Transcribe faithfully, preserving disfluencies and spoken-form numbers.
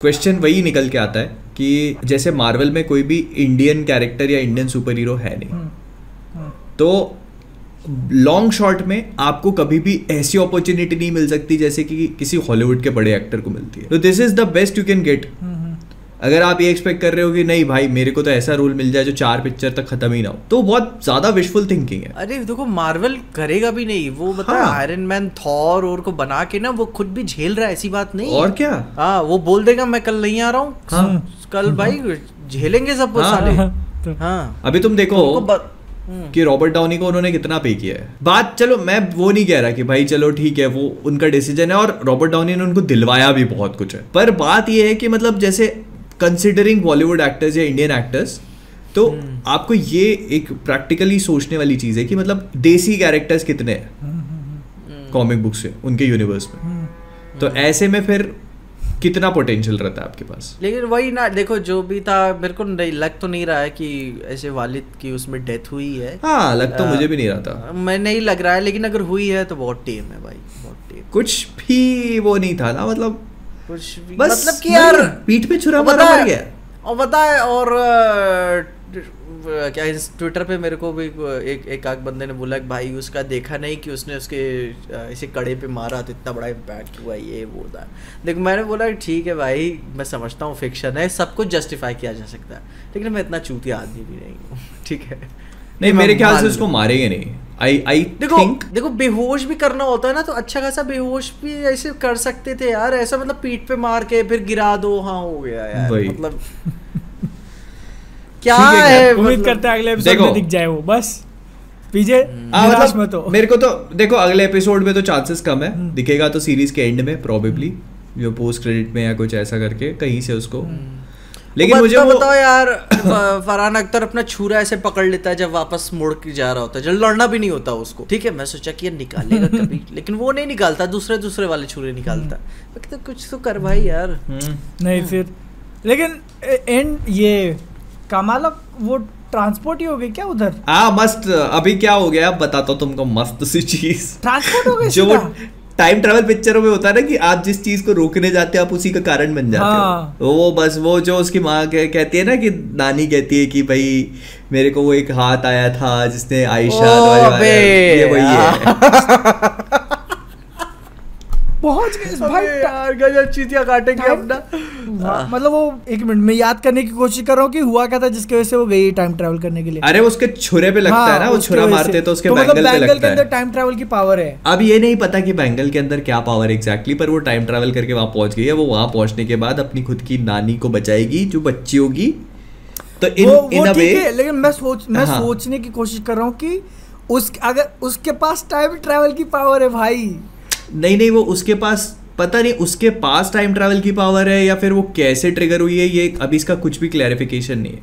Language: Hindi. क्वेश्चन वही निकल के आता है कि जैसे मार्वल में कोई भी इंडियन कैरेक्टर या इंडियन सुपर हीरो है नहीं, तो लॉन्ग शॉट में आपको कभी भी ऐसी अपॉर्चुनिटी नहीं मिल सकती जैसे कि किसी हॉलीवुड के बड़े एक्टर को मिलती है. तो this is the best you can get. अगर आप ये एक्सपेक्ट कर रहे हो कि नहीं भाई मेरे को तो ऐसा रोल मिल जाए जो चार पिक्चर तक खत्म ही ना हो, तो बहुत ज्यादा विशफुल थिंकिंग है. अरे देखो मार्वल करेगा भी नहीं वो, बता आयरन मैन थॉर और को बना के ना वो खुद भी झेल रहा है, ऐसी बात नहीं और क्या. हाँ वो बोल देगा मैं कल नहीं आ रहा हूँ. हाँ. कल भाई झेलेंगे सब वो साले. हाँ अभी तुम देखो कि रॉबर्ट डाउनी को उन्होंने कितना पे किया है. बात चलो मैं वो नहीं कह रहा कि भाई चलो ठीक है वो उनका डिसीजन है और रॉबर्ट डाउनी ने उनको दिलवाया भी बहुत कुछ है, पर बात ये है कि मतलब जैसे कंसिडरिंग बॉलीवुड एक्टर्स या इंडियन एक्टर्स, तो आपको ये एक प्रैक्टिकली सोचने वाली चीज़ है कि मतलब देसी कैरेक्टर्स कितने हैं कॉमिक बुक्स से उनके यूनिवर्स में, तो ऐसे में फिर कितना पोटेंशियल रहता है आपके पास. लेकिन वही ना देखो जो भी था मेरे को नहीं लग तो नहीं रहा है कि ऐसे वालिद की उसमें डेथ हुई है. हाँ लग तो आ, मुझे भी नहीं रहा था, मैं नहीं लग रहा है, लेकिन अगर हुई है तो बहुत टेम है भाई, बहुत टेम. कुछ भी वो नहीं था ना मतलब कुछ भी, बस मतलब कि यार पीठ पे छुरा मारा मर गया. और बताए और क्या ट्विटर पे मेरे को भी एक एक आग बंदे ने बोला कि भाई उसका देखा नहीं कि उसने उसके इसे कड़े पे मारा तो इतना बड़ा इम्पैक्ट हुआ ये वो था. देखो मैंने बोला ठीक है भाई मैं समझता हूँ फिक्शन है, सब कुछ जस्टिफाई किया जा सकता है, लेकिन मैं इतना चूती आदमी भी नहीं हूँ. ठीक है नहीं मेरे ख्याल से उसको मारेंगे नहीं. आई आई देखो think... देखो बेहोश भी करना होता है ना, तो अच्छा खासा बेहोश भी ऐसे कर सकते थे यार, ऐसा मतलब पीठ पे मार के फिर गिरा दो. हाँ हो गया यार मतलब क्या है. उम्मीद करते हैं अगले एपिसोड में दिख जाए वो, बस पीछे निराश मत हो. मेरे को तो देखो अगले एपिसोड में तो चांसेस कम है, दिखेगा तो सीरीज के एंड में प्रोबेबली जो पोस्ट क्रेडिट में या कुछ ऐसा करके कहीं से उसको. लेकिन मुझे बताओ यार फरहान अख्तर अपना छुरा ऐसे पकड़ लेता है जब वापस मुड़ के जा रहा होता है, जल्द लड़ना भी नहीं होता उसको. ठीक है मैं सोचा कि ये निकालेगा कभी, लेकिन वो नहीं निकालता, दूसरे दूसरे वाले छुरे निकालता. तो कुछ तो कर भाई यार. नहीं फिर लेकिन एंड ये कमाल वो ट्रांसपोर्ट ही हो गई क्या उधर. हाँ मस्त. अभी क्या हो गया बताता हूँ तुमको मस्त सी चीज. ट्रांसपोर्ट हो गई. टाइम ट्रैवल पिक्चरों में होता है ना कि आप जिस चीज को रोकने जाते हो आप उसी का कारण बन जाते हाँ. हो. वो बस वो जो उसकी माँ कहती है ना कि नानी कहती है कि भाई मेरे को वो एक हाथ आया था जिसने आयशा ये वही है. पहुंच गए भाई यार गजब चीटियां काटेंगे अपना. मतलब वो एक मिनट में याद करने की कोशिश कर रहा हूँ कि हुआ क्या था जिसकी वजह से वो गई टाइम ट्रैवल करने के लिए. अरे उसके छुरे पे लगता हाँ, है ना वो छुरा मारते तो उसके तो बैंगल, बैंगल पे लगता के अंदर टाइम ट्रैवल की पावर है. अब ये नहीं पता कि बैंगल के अंदर क्या पावर एग्जैक्टली, पर वो टाइम ट्रैवल करके वहाँ पहुंच गई है. वो वहाँ पहुंचने के बाद अपनी खुद की नानी को बचाएगी जो बच्ची होगी. तो इन लेकिन मैं सोच मैं सोचने की कोशिश कर रहा हूँ कि उस अगर उसके पास टाइम ट्रैवल की पावर है भाई. नहीं नहीं वो उसके पास पता नहीं उसके पास टाइम ट्रैवल की पावर है या फिर वो कैसे ट्रिगर हुई है ये अभी इसका कुछ भी क्लैरिफिकेशन नहीं है.